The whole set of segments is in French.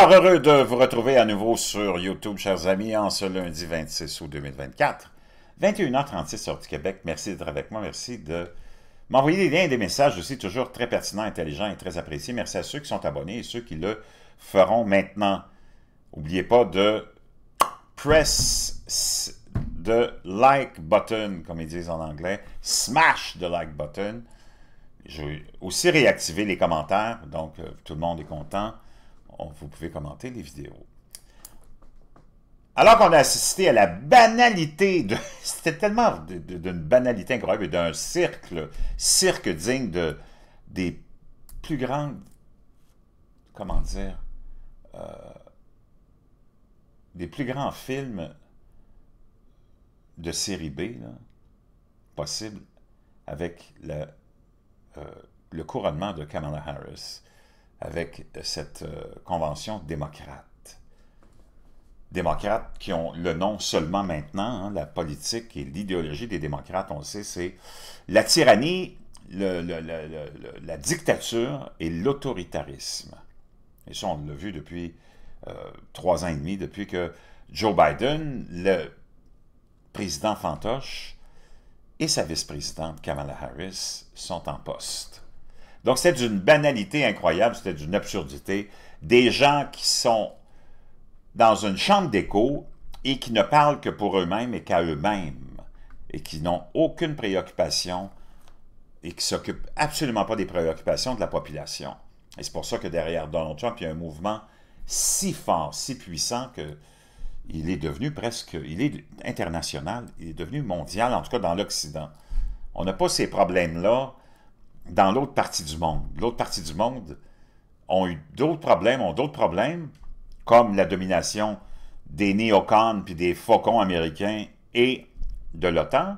Fort heureux de vous retrouver à nouveau sur YouTube, chers amis, en ce lundi 26 août 2024, 21h36 heure du Québec. Merci d'être avec moi, merci de m'envoyer des liens et des messages aussi, toujours très pertinents, intelligents et très appréciés. Merci à ceux qui sont abonnés et ceux qui le feront maintenant. N'oubliez pas de press the like button, comme ils disent en anglais, smash the like button. Je vais aussi réactiver les commentaires, donc tout le monde est content. Vous pouvez commenter les vidéos. Alors qu'on a assisté à la banalité, c'était tellement d'une banalité incroyable et d'un cirque digne des plus grandes, comment dire, des plus grands films de série B, là, possible, avec le couronnement de Kamala Harris, avec cette convention démocrates qui ont le nom seulement maintenant, hein, la politique et l'idéologie des démocrates, on le sait, c'est la tyrannie, la dictature et l'autoritarisme. Et ça, on l'a vu depuis 3 ans et demi, depuis que Joe Biden, le président fantoche, et sa vice-présidente Kamala Harris sont en poste. Donc, c'est d'une banalité incroyable, c'était d'une absurdité. Des gens qui sont dans une chambre d'écho et qui ne parlent que pour eux-mêmes et qu'à eux-mêmes, et qui n'ont aucune préoccupation et qui ne s'occupent absolument pas des préoccupations de la population. Et c'est pour ça que derrière Donald Trump, il y a un mouvement si fort, si puissant qu'il est devenu presque, il est international, il est devenu mondial, en tout cas dans l'Occident. On n'a pas ces problèmes-là dans l'autre partie du monde. L'autre partie du monde ont eu d'autres problèmes, comme la domination des néocons puis des faucons américains et de l'OTAN,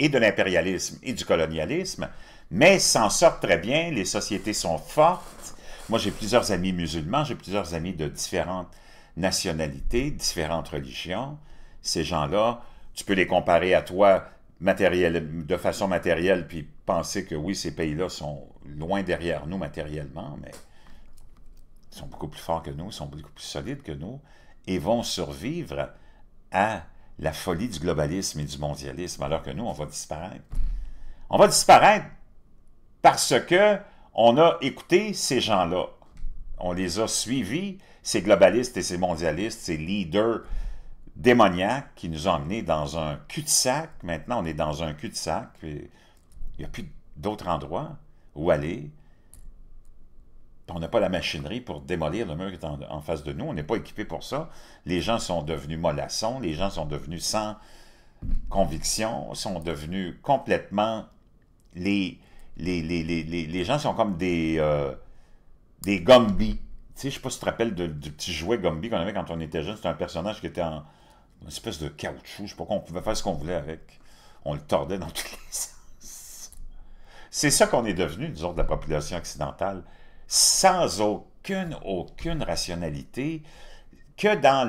et de l'impérialisme et du colonialisme, mais s'en sortent très bien, les sociétés sont fortes. Moi, j'ai plusieurs amis musulmans, j'ai plusieurs amis de différentes nationalités, différentes religions. Ces gens-là, tu peux les comparer à toi, de façon matérielle, puis penser que oui, ces pays-là sont loin derrière nous matériellement, mais ils sont beaucoup plus forts que nous, ils sont beaucoup plus solides que nous, et vont survivre à la folie du globalisme et du mondialisme, alors que nous, on va disparaître. On va disparaître parce qu'on a écouté ces gens-là, on les a suivis, ces globalistes et ces mondialistes, ces leaders démoniaques qui nous ont emmenés dans un cul-de-sac. Maintenant, on est dans un cul-de-sac. Il n'y a plus d'autre endroit où aller. On n'a pas la machinerie pour démolir le mur qui est en face de nous. On n'est pas équipé pour ça. Les gens sont devenus mollassons. Les gens sont devenus sans conviction. Sont devenus complètement... Les gens sont comme des Gumby. Tu sais, je ne sais pas si tu te rappelles du petit jouet Gumby qu'on avait quand on était jeune. C'était un personnage qui était en une espèce de caoutchouc. Je ne sais pas, on pouvait faire ce qu'on voulait avec. On le tordait dans tous les sens. C'est ça qu'on est devenu, nous autres, de la population occidentale, sans aucune rationalité, que dans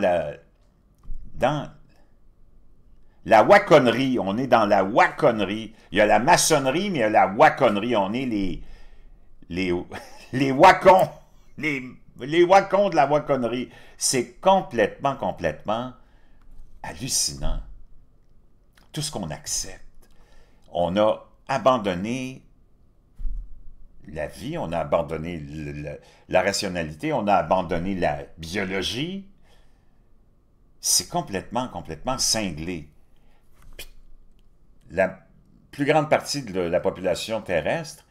la waconnerie. On est dans la waconnerie. Il y a la maçonnerie, mais il y a la waconnerie. On est les wacons. Les wacons de la waconnerie. C'est complètement, complètement hallucinant. Tout ce qu'on accepte. On a abandonné la vie, on a abandonné la rationalité, on a abandonné la biologie. C'est complètement, complètement cinglé. Puis, la plus grande partie de la population terrestre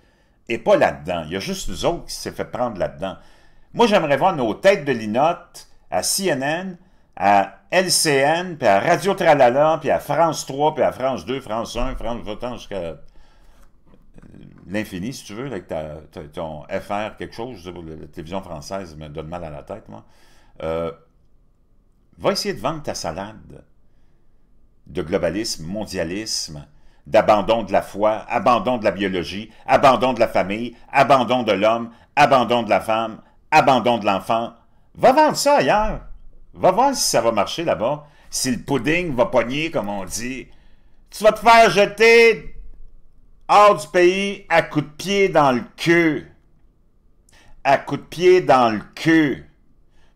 n'est pas là-dedans. Il y a juste nous autres qui s'est fait prendre là-dedans. Moi, j'aimerais voir nos têtes de linotte à CNN, à LCN, puis à Radio Tralala, puis à France 3, puis à France 2, France 1, France 2, jusqu'à l'infini, si tu veux, avec ton FR quelque chose. Je sais pas, la télévision française me donne mal à la tête, moi. Va essayer de vendre ta salade de globalisme, mondialisme, d'abandon de la foi, abandon de la biologie, abandon de la famille, abandon de l'homme, abandon de la femme, abandon de l'enfant. Va vendre ça ailleurs. Va voir si ça va marcher là-bas, si le pudding va pogner, comme on dit. Tu vas te faire jeter hors du pays, à coups de pied dans le cul. À coups de pied dans le cul.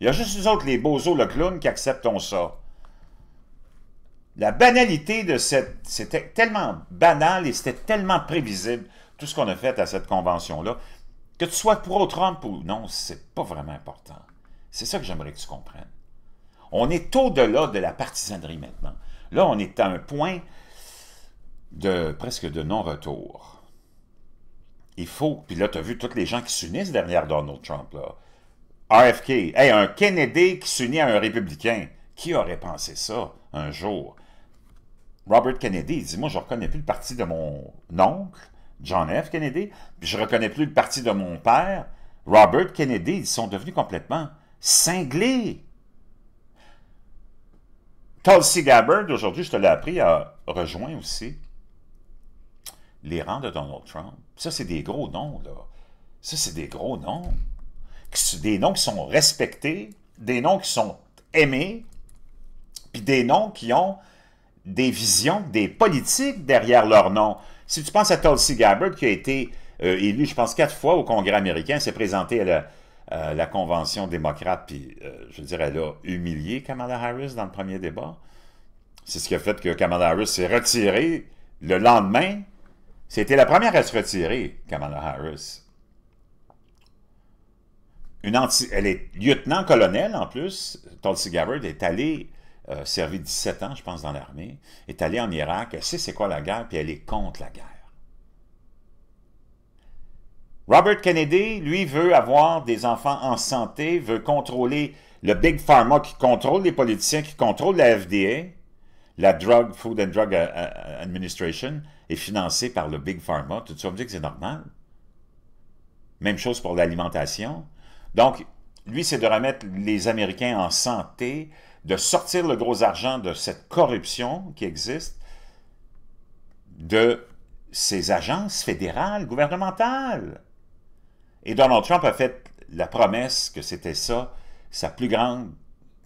Il y a juste nous autres, les bozos, le clown, qui acceptons ça. La banalité de cette... C'était tellement banal et c'était tellement prévisible, tout ce qu'on a fait à cette convention-là. Que tu sois pro-Trump ou non, c'est pas vraiment important. C'est ça que j'aimerais que tu comprennes. On est au-delà de la partisanerie maintenant. Là, on est à un point de presque de non-retour. Il faut... Puis là, tu as vu tous les gens qui s'unissent derrière Donald Trump, là. RFK, hey, un Kennedy qui s'unit à un républicain. Qui aurait pensé ça un jour? Robert Kennedy, il dit, moi, je ne reconnais plus le parti de mon oncle, John F. Kennedy, puis je ne reconnais plus le parti de mon père, Robert Kennedy. Ils sont devenus complètement cinglés. Tulsi Gabbard, aujourd'hui, je te l'ai appris, a rejoint aussi les rangs de Donald Trump. Ça, c'est des gros noms, là. Ça, c'est des gros noms. Des noms qui sont respectés, des noms qui sont aimés, puis des noms qui ont des visions, des politiques derrière leur nom. Si tu penses à Tulsi Gabbard, qui a été élu, je pense, 4 fois au Congrès américain, s'est présenté à la Convention démocrate, puis je dirais, elle a humilié Kamala Harris dans le premier débat. C'est ce qui a fait que Kamala Harris s'est retirée le lendemain. C'était la première à se retirer, Kamala Harris. Elle est lieutenant-colonel, en plus. Tulsi Gabbard est allée, servir 17 ans, je pense, dans l'armée, est allée en Irak, elle sait c'est quoi la guerre, puis elle est contre la guerre. Robert Kennedy, lui, veut avoir des enfants en santé, veut contrôler le Big Pharma qui contrôle les politiciens, qui contrôle la FDA, la Drug, Food and Drug Administration, est financée par le Big Pharma. Tout ça me dit que c'est normal. Même chose pour l'alimentation. Donc, lui, c'est de remettre les Américains en santé, de sortir le gros argent de cette corruption qui existe, de ces agences fédérales, gouvernementales. Et Donald Trump a fait la promesse que c'était ça, sa plus grande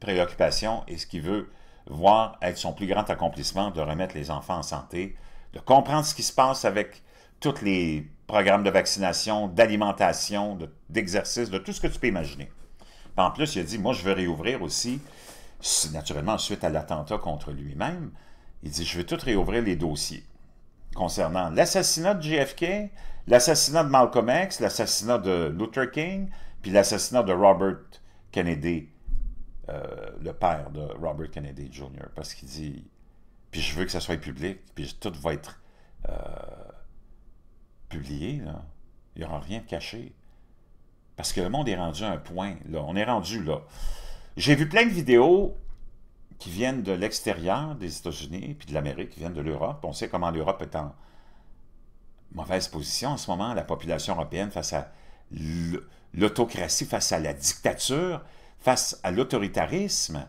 préoccupation et ce qu'il veut voir être son plus grand accomplissement, de remettre les enfants en santé, de comprendre ce qui se passe avec tous les programmes de vaccination, d'alimentation, d'exercice, de tout ce que tu peux imaginer. Puis en plus, il a dit, moi, je veux réouvrir aussi, naturellement, suite à l'attentat contre lui-même, il dit, je veux tout réouvrir les dossiers concernant l'assassinat de JFK, l'assassinat de Malcolm X, l'assassinat de Luther King, puis l'assassinat de Robert Kennedy, le père de Robert Kennedy Jr., parce qu'il dit, puis je veux que ça soit public, puis tout va être... publié, là. Il n'y aura rien de caché. Parce que le monde est rendu à un point, là. On est rendu là. J'ai vu plein de vidéos qui viennent de l'extérieur des États-Unis, puis de l'Amérique, qui viennent de l'Europe. On sait comment l'Europe est en mauvaise position en ce moment, la population européenne face à l'autocratie, face à la dictature, face à l'autoritarisme.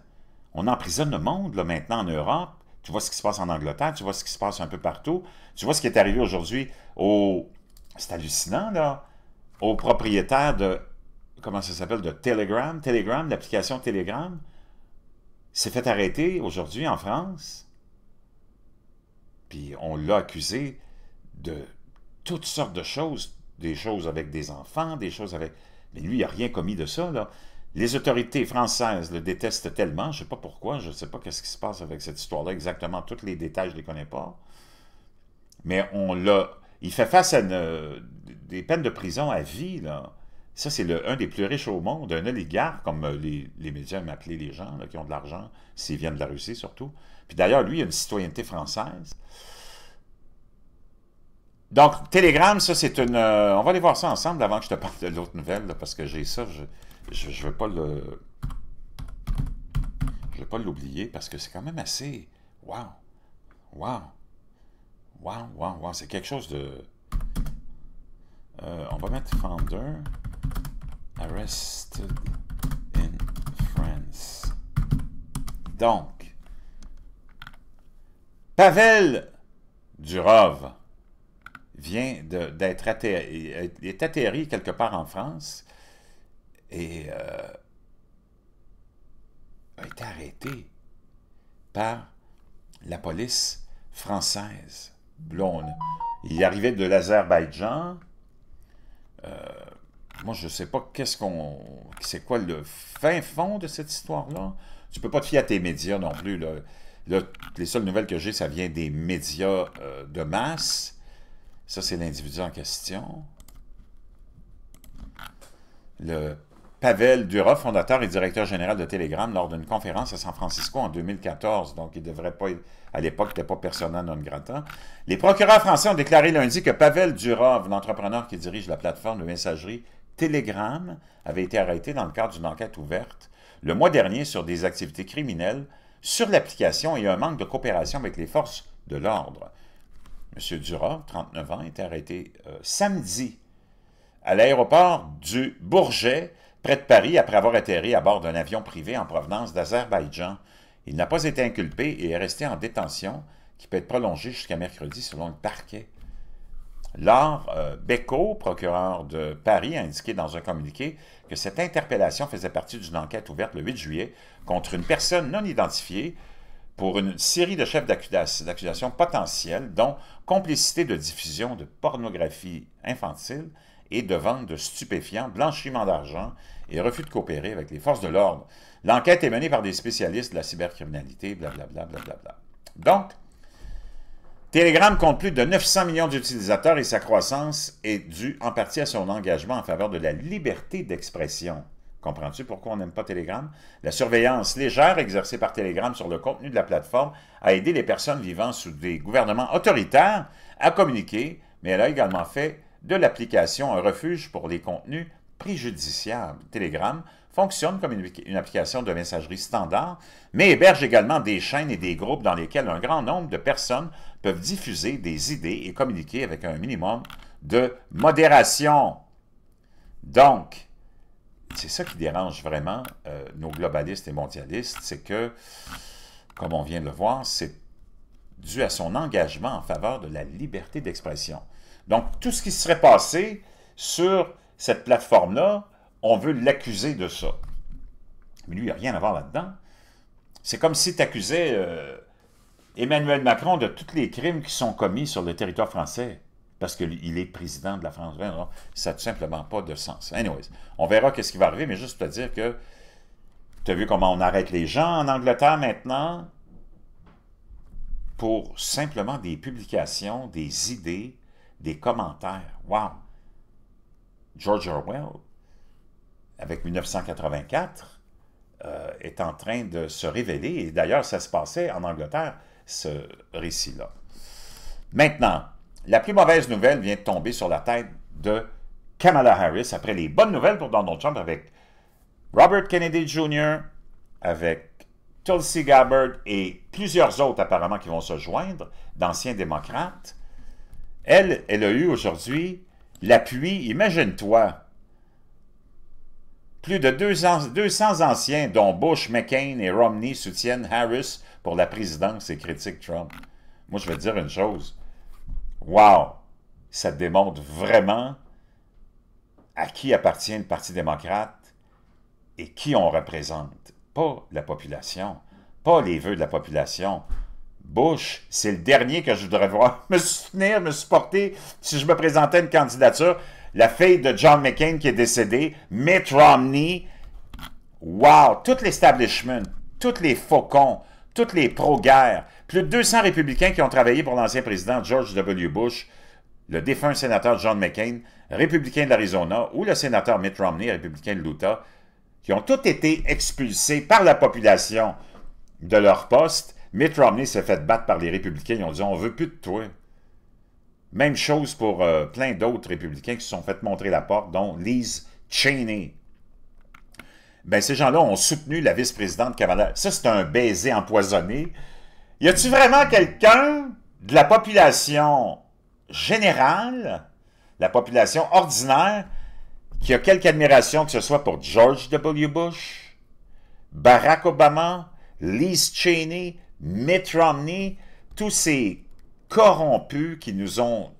On emprisonne le monde, là, maintenant, en Europe. Tu vois ce qui se passe en Angleterre, tu vois ce qui se passe un peu partout. Tu vois ce qui est arrivé aujourd'hui au... C'est hallucinant, là. Au propriétaire de... Comment ça s'appelle? De Telegram. Telegram, l'application Telegram, s'est fait arrêter aujourd'hui en France. Puis on l'a accusé de toutes sortes de choses. Des choses avec des enfants, des choses avec... Mais lui, il n'a rien commis de ça, là. Les autorités françaises le détestent tellement, je ne sais pas pourquoi, je ne sais pas qu'est-ce qui se passe avec cette histoire-là exactement, tous les détails, je ne les connais pas. Mais on l'a... Il fait face à des peines de prison à vie, là. Ça, c'est un des plus riches au monde, un oligarque, comme les médias aiment appeler les gens, là, qui ont de l'argent, s'ils viennent de la Russie surtout. Puis d'ailleurs, lui, il a une citoyenneté française. Donc, Telegram, ça, c'est une... on va aller voir ça ensemble avant que je te parle de l'autre nouvelle, là, parce que j'ai ça... Je ne veux pas l'oublier parce que c'est quand même assez... Wow! Wow! Wow! Wow! Wow! C'est quelque chose de... on va mettre Founder Arrested in France. Donc, Pavel Durov vient d'être atterri quelque part en France... et a été arrêté par la police française blonde. Il arrivait de l'Azerbaïdjan. Moi, je ne sais pas qu'est-ce qu'on... C'est quoi le fin fond de cette histoire-là? Tu ne peux pas te fier à tes médias non plus. Là, les seules nouvelles que j'ai, ça vient des médias de masse. Ça, c'est l'individu en question. Le Pavel Durov, fondateur et directeur général de Telegram, lors d'une conférence à San Francisco en 2014. Donc, il ne devrait pas... À l'époque, il n'était pas persona non grata. Les procureurs français ont déclaré lundi que Pavel Durov, l'entrepreneur qui dirige la plateforme de messagerie Telegram, avait été arrêté dans le cadre d'une enquête ouverte le mois dernier sur des activités criminelles sur l'application et un manque de coopération avec les forces de l'ordre. M. Durov, 39 ans, était arrêté samedi à l'aéroport du Bourget, près de Paris, après avoir atterri à bord d'un avion privé en provenance d'Azerbaïdjan. Il n'a pas été inculpé et est resté en détention, qui peut être prolongée jusqu'à mercredi selon le parquet. Laure Becco, procureur de Paris, a indiqué dans un communiqué que cette interpellation faisait partie d'une enquête ouverte le 8 juillet contre une personne non identifiée pour une série de chefs d'accusation potentiels, dont complicité de diffusion de pornographie infantile et de vente de stupéfiants, blanchiment d'argent et refus de coopérer avec les forces de l'ordre. L'enquête est menée par des spécialistes de la cybercriminalité, blablabla, blablabla. Donc, Telegram compte plus de 900 millions d'utilisateurs et sa croissance est due en partie à son engagement en faveur de la liberté d'expression. Comprends-tu pourquoi on n'aime pas Telegram? La surveillance légère exercée par Telegram sur le contenu de la plateforme a aidé les personnes vivant sous des gouvernements autoritaires à communiquer, mais elle a également fait de l'application un refuge pour les contenus préjudiciables. Telegram fonctionne comme une application de messagerie standard, mais héberge également des chaînes et des groupes dans lesquels un grand nombre de personnes peuvent diffuser des idées et communiquer avec un minimum de modération. Donc, c'est ça qui dérange vraiment nos globalistes et mondialistes, c'est que, comme on vient de le voir, c'est dû à son engagement en faveur de la liberté d'expression. Donc, tout ce qui serait passé sur cette plateforme-là, on veut l'accuser de ça. Mais lui, il n'y a rien à voir là-dedans. C'est comme si tu accusais Emmanuel Macron de tous les crimes qui sont commis sur le territoire français, parce qu'il est président de la France. Alors, ça n'a tout simplement pas de sens. Anyways, on verra qu'est-ce qui va arriver, mais juste pour te dire que tu as vu comment on arrête les gens en Angleterre maintenant pour simplement des publications, des idées, des commentaires. Wow! George Orwell, avec 1984, est en train de se révéler. Et d'ailleurs, ça se passait en Angleterre, ce récit-là. Maintenant, la plus mauvaise nouvelle vient de tomber sur la tête de Kamala Harris, après les bonnes nouvelles pour Donald Trump, avec Robert Kennedy Jr., avec Tulsi Gabbard et plusieurs autres apparemment qui vont se joindre, d'anciens démocrates. Elle a eu aujourd'hui l'appui, imagine-toi, plus de 200 anciens, dont Bush, McCain et Romney, soutiennent Harris pour la présidence et critiquent Trump. Moi, je vais te dire une chose. Wow! Ça démontre vraiment à qui appartient le Parti démocrate et qui on représente. Pas la population, pas les vœux de la population. Bush, c'est le dernier que je voudrais voir me soutenir, me supporter si je me présentais à une candidature. La fille de John McCain qui est décédée, Mitt Romney. Wow! Tout l'establishment, tous les faucons, toutes les pro-guerres. Plus de 200 républicains qui ont travaillé pour l'ancien président George W. Bush, le défunt sénateur John McCain, républicain de l'Arizona, ou le sénateur Mitt Romney, républicain de l'Utah, qui ont tous été expulsés par la population de leur poste. Mitt Romney s'est fait battre par les républicains. Ils ont dit « on veut plus de toi ». Même chose pour plein d'autres républicains qui se sont fait montrer la porte, dont Liz Cheney. Ben, ces gens-là ont soutenu la vice-présidente Kamala. Ça, c'est un baiser empoisonné. Y a-t-il vraiment quelqu'un de la population générale, la population ordinaire, qui a quelque admiration que ce soit pour George W. Bush, Barack Obama, Liz Cheney, Mitt Romney, tous ces corrompus qui nous ont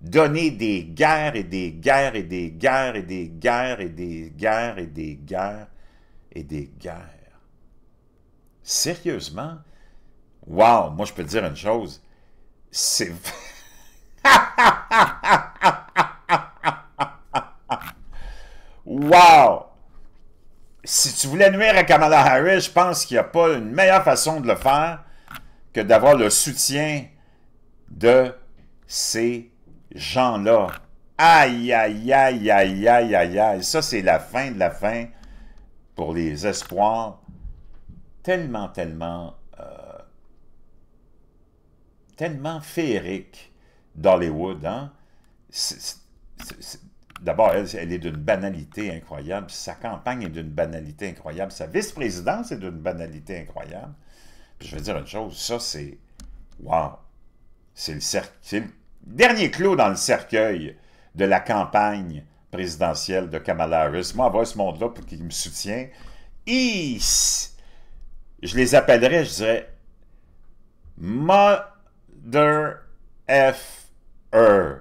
donné des guerres et des guerres et des guerres et des guerres et des guerres et des guerres et des guerres. Sérieusement? Wow! Moi, je peux te dire une chose. C'est... wow! Si tu voulais nuire à Kamala Harris, je pense qu'il n'y a pas une meilleure façon de le faire que d'avoir le soutien de ces gens-là. Aïe, aïe, aïe, aïe, aïe, aïe, aïe. Ça, c'est la fin de la fin pour les espoirs tellement féeriques d'Hollywood. Hein? D'abord, elle est d'une banalité incroyable. Sa campagne est d'une banalité incroyable. Sa vice-présidence est d'une banalité incroyable. Puis je vais dire une chose, ça c'est... Wow! C'est le dernier clou dans le cercueil de la campagne présidentielle de Kamala Harris. Moi, avoir ce monde-là pour qu'il me soutient. Je les appellerais, je dirais... Mother F.E.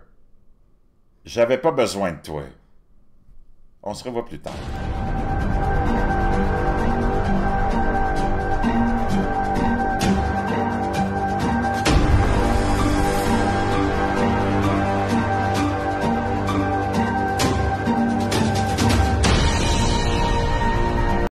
J'avais pas besoin de toi. On se revoit plus tard.